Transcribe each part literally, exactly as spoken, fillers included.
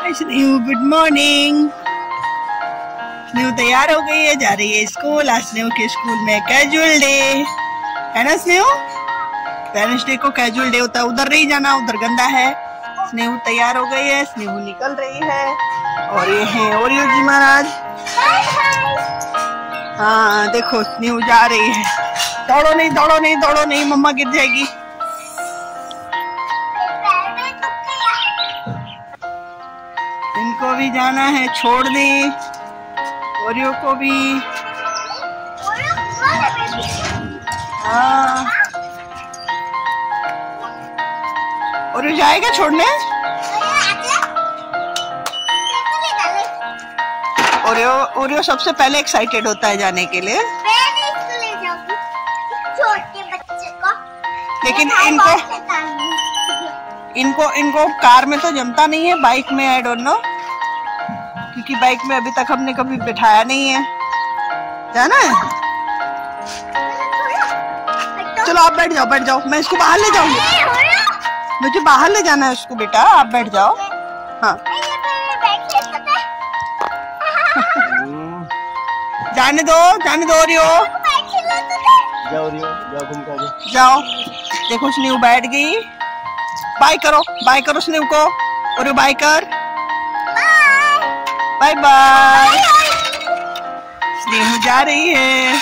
हाय Snehu, good morning. Snehu तैयार हो गई है, जा रही है स्कूल। आज स्नेहू के स्कूल में कैजुअल डे है ना स्नेहू। पेरेंट्स डे को कैजुअल डे होता है, उधर नहीं जाना, उधर गंदा है। स्नेहू तैयार हो गई है, स्नेहू निकल रही है। और ये है ओरियो जी महाराज। हाँ देखो स्नेहू जा रही है। दौड़ो नहीं, दौड़ो नहीं, दौड़ो नहीं, मम्मा गिर जाएगी। इनको भी जाना है, छोड़ दे ओरियो को भी। हाँ ओरियो जाएगा छोड़ने। ओरियो ओरियो सबसे पहले एक्साइटेड होता है जाने के लिए। लेकिन इनको इनको इनको कार में तो जमता नहीं है, बाइक में आई डोंट नो, क्योंकि बाइक में अभी तक हमने कभी बिठाया नहीं है। जाना है, चलो आप बैठ जाओ, बैठ जाओ, मैं इसको बाहर ले जाऊंगी। मुझे बाहर ले जाना है उसको बेटा, आप बैठ जाओ। हाँ जाने दो, जाने दो ओरियो, जाओ ओरियो, जाओ घूम के आ जाओ, जाओ। देखो स्नेहू बैठ गई। बाय करो, बाय करो स्नेहू को। ओरियो बाय कर, बाय बाय। स्नेहू जा रही है।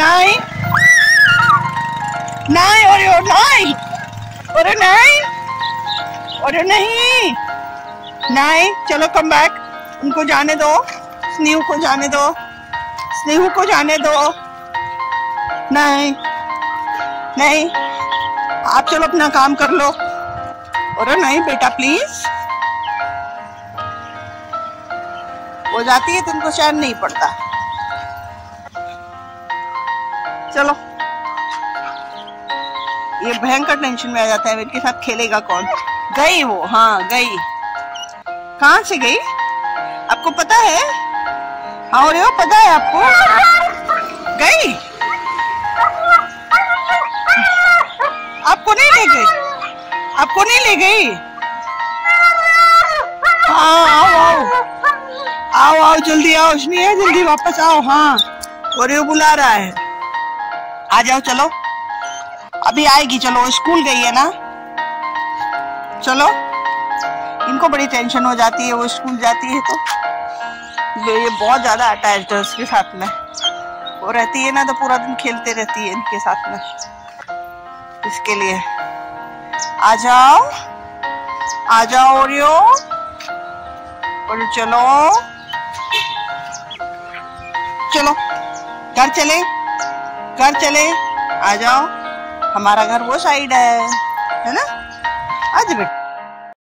नहीं नहीं ओरियो नहीं, ओरियो नहीं, ओरियो नहीं नहीं। चलो कम बैक, उनको जाने दो, स्नेहू को जाने दो, स्नेहू को जाने दो। नहीं नहीं, आप चलो अपना काम कर लो। ओरियो नहीं बेटा प्लीज, वो जाती है, तुमको चैन नहीं पड़ता। चलो, ये भयंकर टेंशन में आ जाता है, इनके साथ खेलेगा कौन। गई वो, हाँ गई। कहाँ से गई आपको पता है? हाँ ओरियो पता है आपको, गई। आपको नहीं ले गई, आपको नहीं ले गई। हाँ आओ आओ आओ आओ, जल्दी आओ स्नेहा, जल्दी वापस आओ। हाँ ओरियो बुला रहा है, आ जाओ। चलो अभी आएगी, चलो स्कूल गई है ना। चलो, इनको बड़ी टेंशन हो जाती है, वो स्कूल जाती है तो ये ये बहुत ज़्यादा अटैच है उसके साथ में। वो रहती है ना तो पूरा दिन खेलते रहती है इनके साथ में, इसके लिए। आ जाओ, आ जाओ ओरियो, और चलो चलो घर चले, घर चले। आ जाओ, हमारा घर वो साइड है है ना। आज बेटा।